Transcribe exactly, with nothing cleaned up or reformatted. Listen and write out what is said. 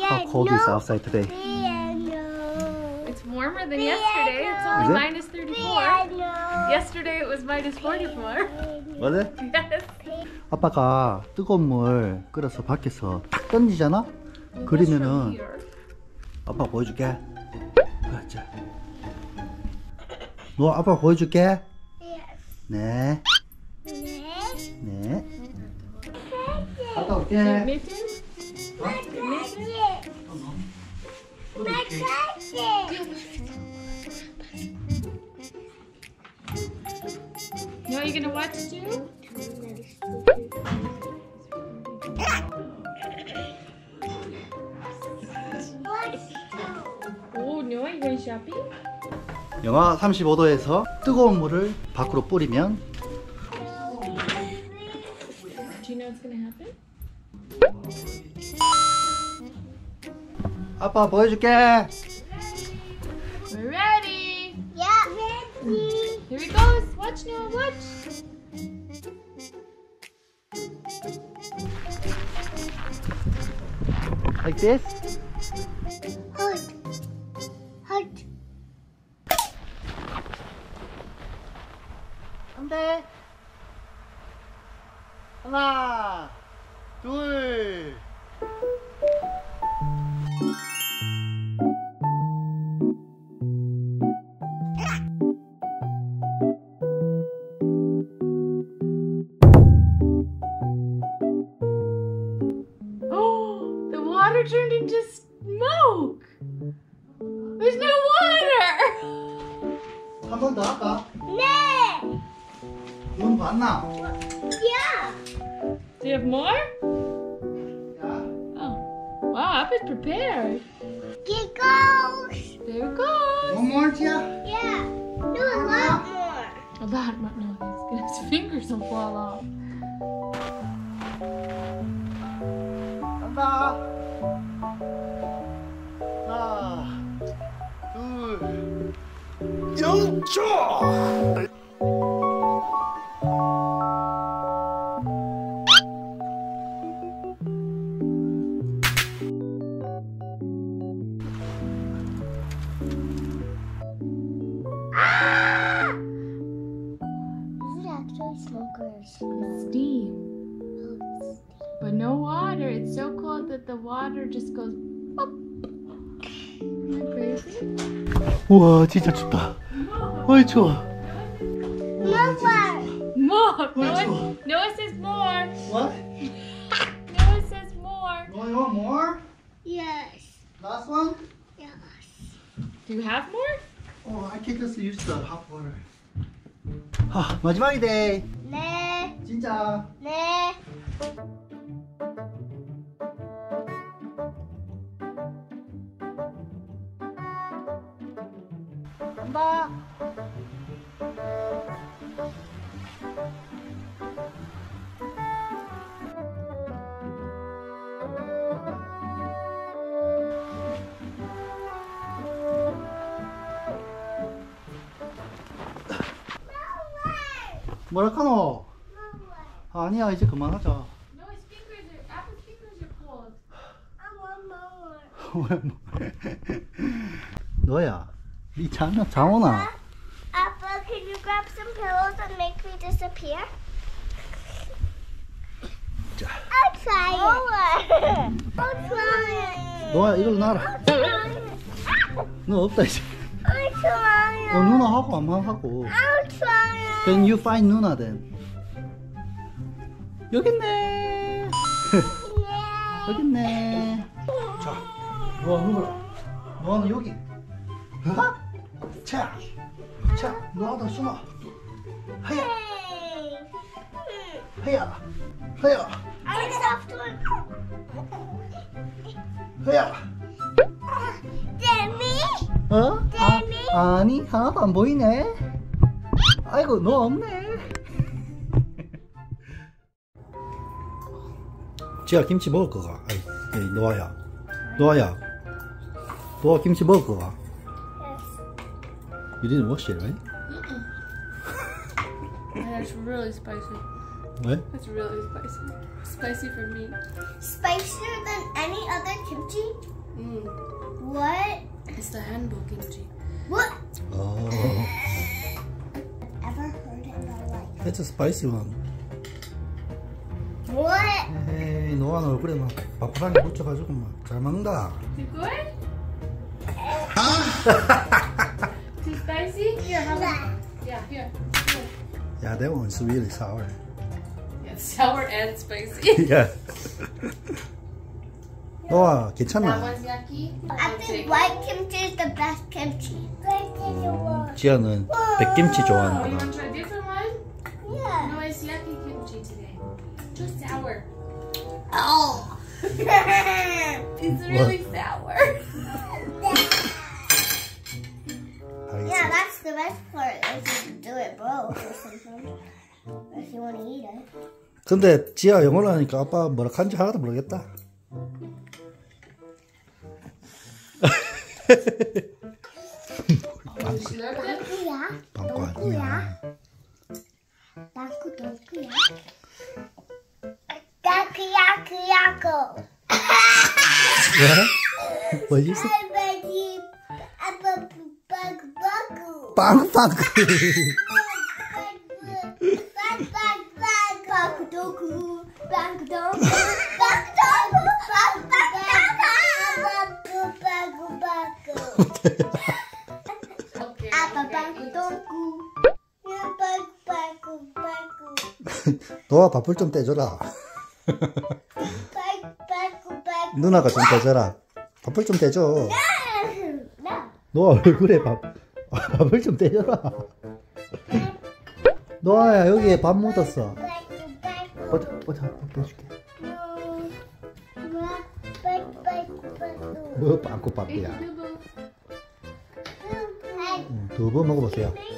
How cold no. is outside today? It's warmer than yesterday. It's only minus thirty-four. Yesterday it was minus forty-four. Was it? Yes. 아빠가 뜨거운 물 끓여서 밖에서 탁 던지잖아? 그러면은 아빠 보여줄게. 맞아. 너 아빠 보여줄게. 네. 네. 갔다 올게. No, you're gonna watch too? Oh, no, you're gonna shopping? 영하 삼십오 도에서 뜨거운 물을 밖으로 뿌리면 Do you know what's gonna happen? 아빠 보여줄게. We're ready. Yeah, ready. Here it goes. Watch, Noah, watch. Like this. Hot. Hot. 안 돼. 하나, 둘. Turned into smoke. There's no water. 한 번 더 할까? 네. 문 봤나? Yeah. Do you have more? Yeah. Oh. Wow, I was prepared. Here it goes. There it goes. One more, Tia? Yeah. No, a lot more. A lot more. No, he's gonna his fingers will fall off. Bye. 영차! Ah! Is it actually smoke or steam? Steam. Oh, it's steam. But no water. It's so cold that the water just goes pop. Isn't that crazy? 우와, 진짜 춥다. 어이 추워. More. More. Noah says more. What? Noah says more. Noah, you want more? Yes. Last one? Yes. Do you have more? Oh, I can't just use the hot water. 아, 마지막이대. 네. 진짜. 네. 간다. 뭐라카노? 아니야, 이제 그만하자. No, his fingers are, Apple's fingers are cold. I want more. 너야, 이 장난 장원아. Apple, can you grab some pillows and make me disappear? 자. I'll try it. I'll try it. 너야, 이걸 놔라. I'll try it. 너 없다 이제. I'll try it. 너 누나 하고 안 하고. I'll try it. Can you find Nuna then? 여기 있네. 여기 있네. 자, 와 누구야? 너는 여기. 하? 차, 차, 너도 숨어. 하야, 하야, 하야. 하야. Jamie? 어? Jamie? 아, 아니 하나도 안 보이네. 아이고, 너 없네. 지아 김치 먹을 거가? 아이, 노아야. 노아야. 노아 김치 먹을 거가? You didn't wash it, right? That's really spicy. What? That's really spicy. Spicy for me. Spicier than any other kimchi? Mm. What? It's the hanbok kimchi. What? Oh. I've ever heard it in my life. It's a spicy one. What? 에이, 노아는 얼굴에 막 밥상에 묻혀가지고 막 잘 먹는다. 이걸? 아? Too spicy? Here, have it. Yeah, here. Here. Yeah, that one's really sour. Yeah, sour and spicy. Yeah. Noah, 괜찮아. That one's yucky. I think white kimchi is the best kimchi. 지아는 백김치 좋아하는구나. You want to try a different one? Yeah. No, it's yucky kimchi today. Too sour. Oh. It's really sour. Yeah, that's the best part. If you do it broke or something. If you want to eat it. 근데 지아 영어를 하니까 아빠 뭐라 한지 하나도 모르겠다. 방구야. 방구 아니야. 방구 방구야. 야크야 그야코. 뭐지? 아빠 방구 방구. 방구 방구. 방구 도구. 방구 도구. 너와 밥을 좀 떼줘라. 누나가 좀 떼줘라. 밥을 좀 떼줘. 너와 얼굴에 밥, 밥을 좀 떼줘라. 너와야, 여기에 밥 묻었어. 보자, 보자, 밥 떼줄게. 뭐, 빵꾸밥이야. 두부 먹어보세요.